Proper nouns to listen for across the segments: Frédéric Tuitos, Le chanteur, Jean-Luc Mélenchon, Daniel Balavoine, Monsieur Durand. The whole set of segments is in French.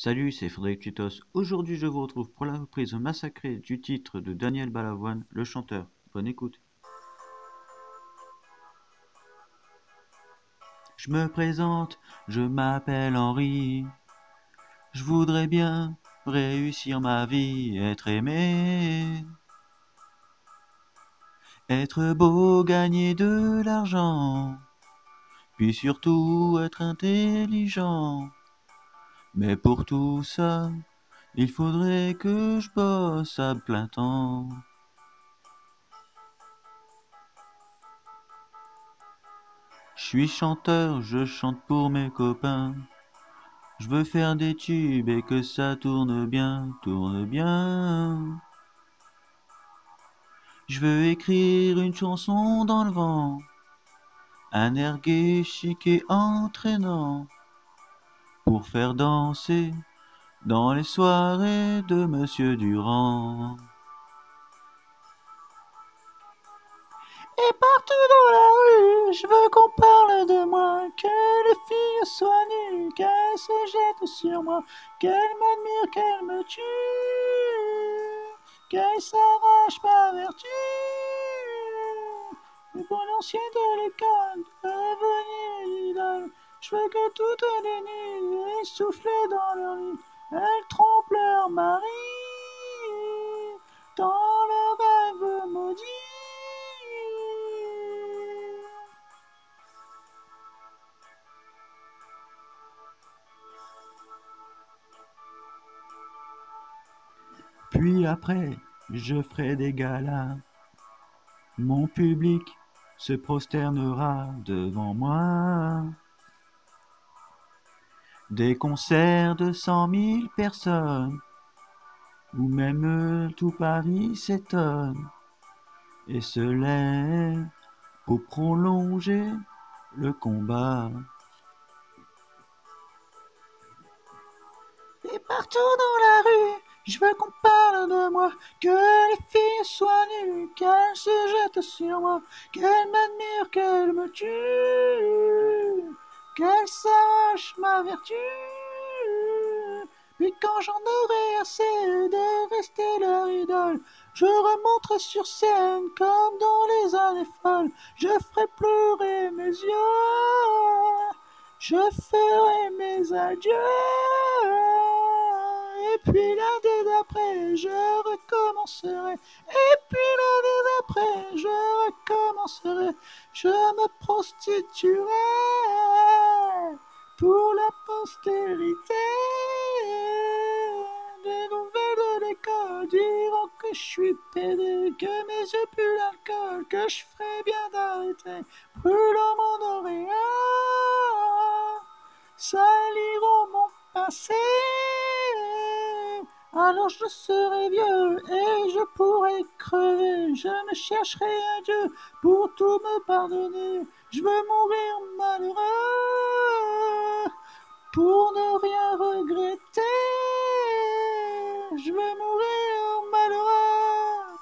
Salut, c'est Frédéric Tuitos. Aujourd'hui, je vous retrouve pour la reprise massacrée du titre de Daniel Balavoine, Le chanteur. Bonne écoute. Je me présente, je m'appelle Henri. Je voudrais bien réussir ma vie, être aimé. Être beau, gagner de l'argent. Puis surtout être intelligent. Mais pour tout ça, il faudrait que je bosse à plein temps. Je suis chanteur, je chante pour mes copains. Je veux faire des tubes et que ça tourne bien, tourne bien. Je veux écrire une chanson dans le vent, un air gai, chic et entraînant, pour faire danser dans les soirées de Monsieur Durand. Et partout dans la rue, je veux qu'on parle de moi, que les filles soient nues, qu'elles se jettent sur moi, qu'elles m'admirent, qu'elles me tuent, qu'elles s'arrachent par vertu. Le balancier de l'école est devenu l'idole. Je veux que toutes les nuits essoufflées dans leur lit, elles trompent leur mari dans leur rêve maudit. Puis après, je ferai des galas. Mon public se prosternera devant moi. Des concerts de 100 000 personnes, où même tout Paris s'étonne et se lève pour prolonger le combat. Et partout dans la rue, je veux qu'on parle de moi, que les filles soient nues, qu'elles se jettent sur moi, qu'elles m'admirent, qu'elles me tuent, qu'elle sache ma vertu. Puis quand j'en aurai assez de rester leur idole, je remonterai sur scène comme dans les années folles. Je ferai pleurer mes yeux, je ferai mes adieux. Et puis l'année d'après, je recommencerai. Et puis l'année d'après, je recommencerai. Je me prostituerai pour la postérité. Des nouvelles de l'école diront que je suis pédé, que mes yeux puent l'alcool, que je ferais bien d'arrêter. Brûlant mon auréole, saliront mon passé. Alors je serai vieux et je pourrai crever. Je me chercherai un Dieu pour tout me pardonner. Je veux mourir malheureux pour ne rien regretter. Je veux mourir malheureux.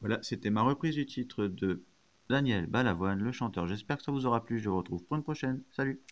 Voilà, c'était ma reprise du titre de Daniel Balavoine, Le chanteur. J'espère que ça vous aura plu. Je vous retrouve pour une prochaine. Salut!